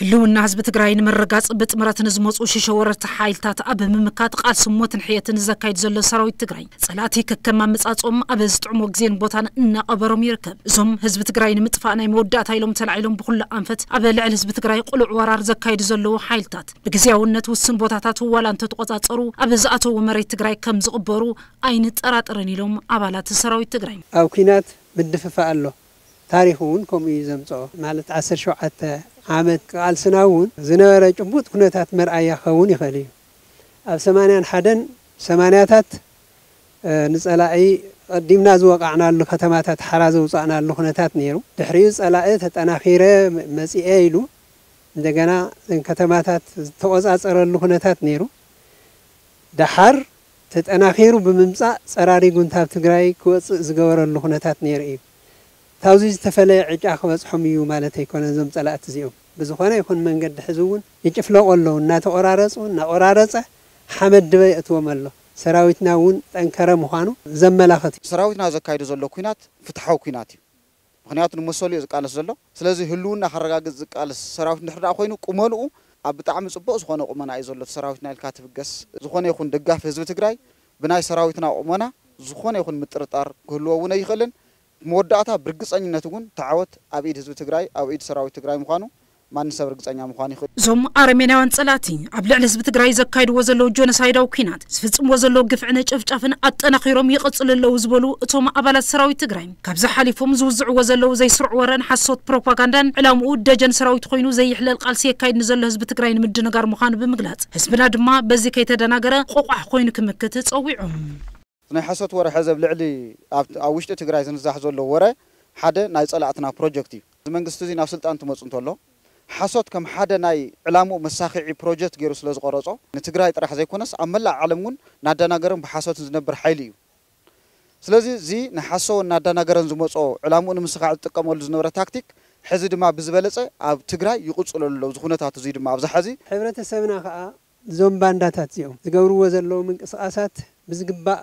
اللون الناس بتقرأين مرقات بتمرات نزموس وششورة حائل تات أب ممكات قال سموت حياة نزكايد زل سروي تقرأين صلاتي ككما مسات أب زتعم وجزين بوتان إن أبرم يركب زم هزب تقرأين متفقنا مودات هيلم تلعلم بكل أنفت أب العل هزب تقرأين قلع ورار زكايد زلوا حائل تات بجزيا ونت والسن بوتاتات ولا أنت تقطعت صرو أب زأت ومريت تقرأين كم زقبرو أين ترات رنيلهم أبالات سروي تقرأين أو كينات مدفع له تاريخون كم يزمتوا مالت عسر شعة عمد قال سناون زنارة جمود كنتات مرأي خوني خلي أب سمانيان حدن سمانياتات نسألائي قدمنا زوقعنا اللو ختماتات حراز وصعنا اللو خنتات نيرو تحريز ألائتات أنا خيرا مسيئي لو دقنا ختماتات توزعات اللو خنتات نيرو دحر تتأنا خيرو بممساء سراري قنتاب تقرأي كوز زقور اللو خنتات نيرو تازيز تفلي عجاء خبز حميو مالتي كون زم صلات زيو بزخونه يكون من قد حزون يجفلو الله نا تقرارصو نا قرارصه حمد دبي اتو مالو سراويتنا ون تنكره مخانو زم ملاخت سراويتنا زكايدو زلو كينات فتحو كينات مخنياتن مسولي زقالس زلو سلازي هلونا حرغاغز زقالس سراويت نحدا خوينو قملو اب بتعم صبو زخونه قمنا اي زلو سراويتنا الكاتفغس زخونه يكون دغاف حزب تگراي بناي سراويتنا قمنا زخونه يكون مترطار كلو ون يخلن مودعتها برقصانينات ون تعود أبيد هزو تجراي أو أبيد سراوي تجراي مخانو ما نسب برقصانيا مخاني خود. زم أرمينا وانسلاتين قبل على زب تجراي زكايد وزلوا جونسايدا وكينات سفت وزلوا قفعنا شفجفن أتنا خيرهم يقتل اللوز بلو ثم أبلت سراوي تجراي كبز حليفهم زوزع وزلوا زي سرع ورن حصوت بروباغاندان على مود دجن سراوي تخينو زي حلال قلسي كايد نزل هزب تجراي من دنقار مخان بمقلات هسبنا دما بزكايد دنقارة قوقح خينو كمكتت أويعهم. نحن حسوت ورا حزب لعلي عوشت تجري زنزاح زلوا ورا حدا نايز على عتنا بروجكتي زمان قصدي نفصلت أنتم مسنتولو حسوت كم حدا ناي علامو مساخي بروجكت جيروس لزقارزو نتجري ترى حزي كونس عمل علمون نادنا جرم بحسوت نبر حيليو سلزي زي نحسو نادنا جرم زموس أو علامو مساخي تكمل زنورة تكتيك حزيد ما بزبالته عب تجري يقص للو زخونتها تزيد ما بزحزي حبرة السمنة خاء زوم بانداتات يوم تجوروا زلوا من قصاصات بزقباء